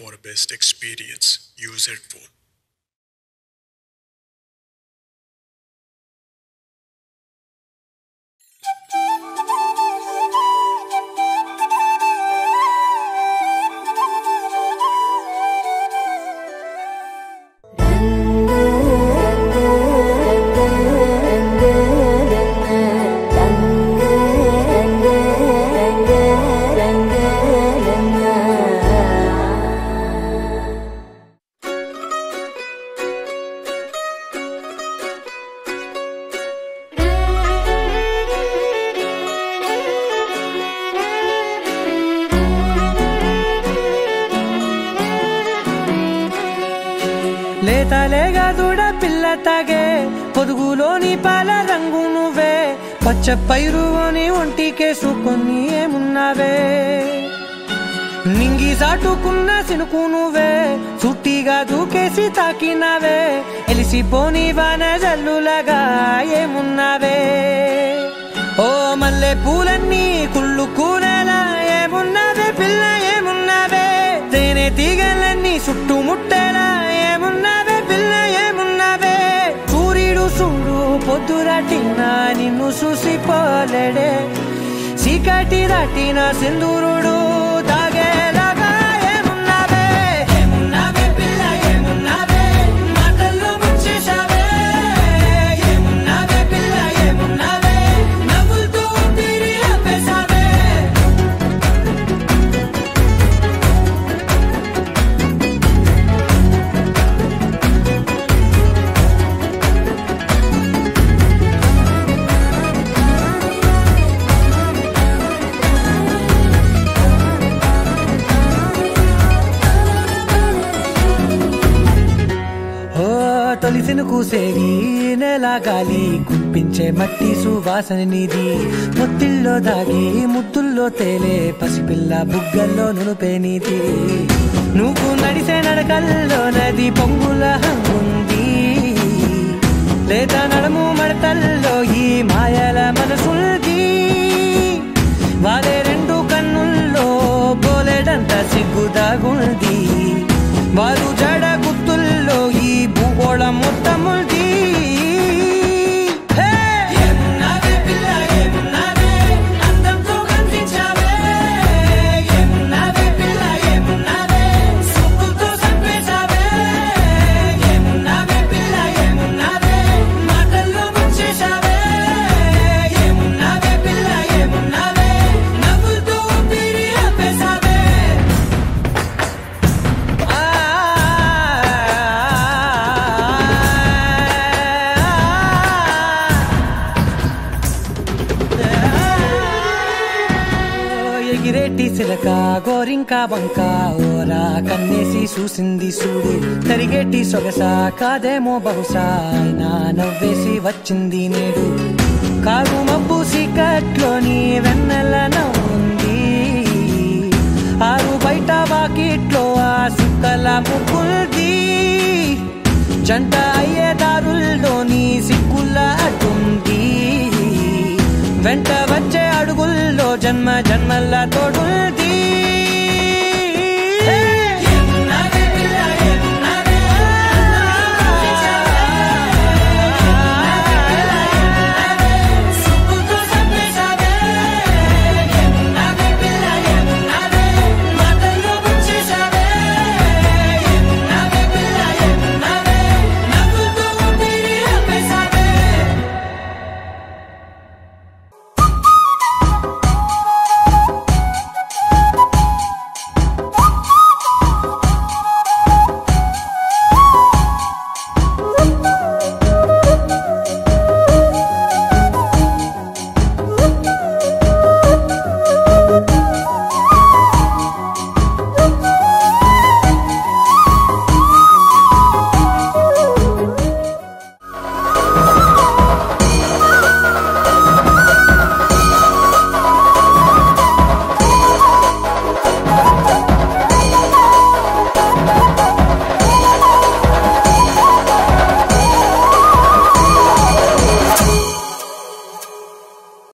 for a best experience, user tool. लेगा दूड़ा पिल्ला तागे పొదుగులోని పాల రంగు నువ్వే పచ్చ పైరుని ఒంటికే సుకొని ఏమున్నావే నింగి సాటుకున్న సినుకు నువ్వే సుట్టిగా దూకేసి తాకినావే ఎలిసిపోని వాన జల్లులగా ఏమున్నావే ఓ మల్లె పూలన్నీ కుళ్ళు కూరేలా ఏమున్నావే పిల్ల ఏమున్నావే తేనె తీగలన్నీ చుట్టుముట్టేలా ఏమున్నావే పిల్ల ఏమున్నావే సూర్యుడు చూడు పొద్దురాటిన నిన్ను చూసిపోలేడే చీకటి రాటిన సింధూరుడు తాగేలాగా ఏమున్నావే ఏమున్నావే పిల్ల ఏమున్నావే మాటల్లో ముంచేశావే ఏమున్నావే పిల్ల ఏమున్నావే నవ్వుతో తిరిగి ఆపేశావే तोली नेला गाली कुंपे मट्टी सुवासन निधि मुत्तिल्लो दागी मुत्तुल्लो तेले पसिपिल्ला बुग्गल्लो नुनुपे निधि नुव्वु नडिसे नडकल्लो नदी पोंगुल हंगुंदी लेता नडमु मडतल्लो ई मायाल मनसुल्दी वाले रेंडु कन्नुल्लो बोलेडंत सिग्गु दागुंदी वारु जड गुत्तुल्लो ई भूगोळं मोत्तमुल्दी చిలకా గోరింకా వంకా ఓరా కన్నేసి చూసింది చూడు తరిగేటి సొగసా కాదేమో బహుశా నా నవ్వేసి వచ్చింది నేడు కారు మబ్బు సీకట్లోని వెన్నెల నవ్వుంది ఆరు బయట వాకిట్లో ఆ సుక్కల ముగ్గుల్ది జంట అయ్యే దారుల్లోని సిక్కుల అడ్డుంది వెంట వచ్చే అడుగుల్లో జన్మ జన్మల తోడుంది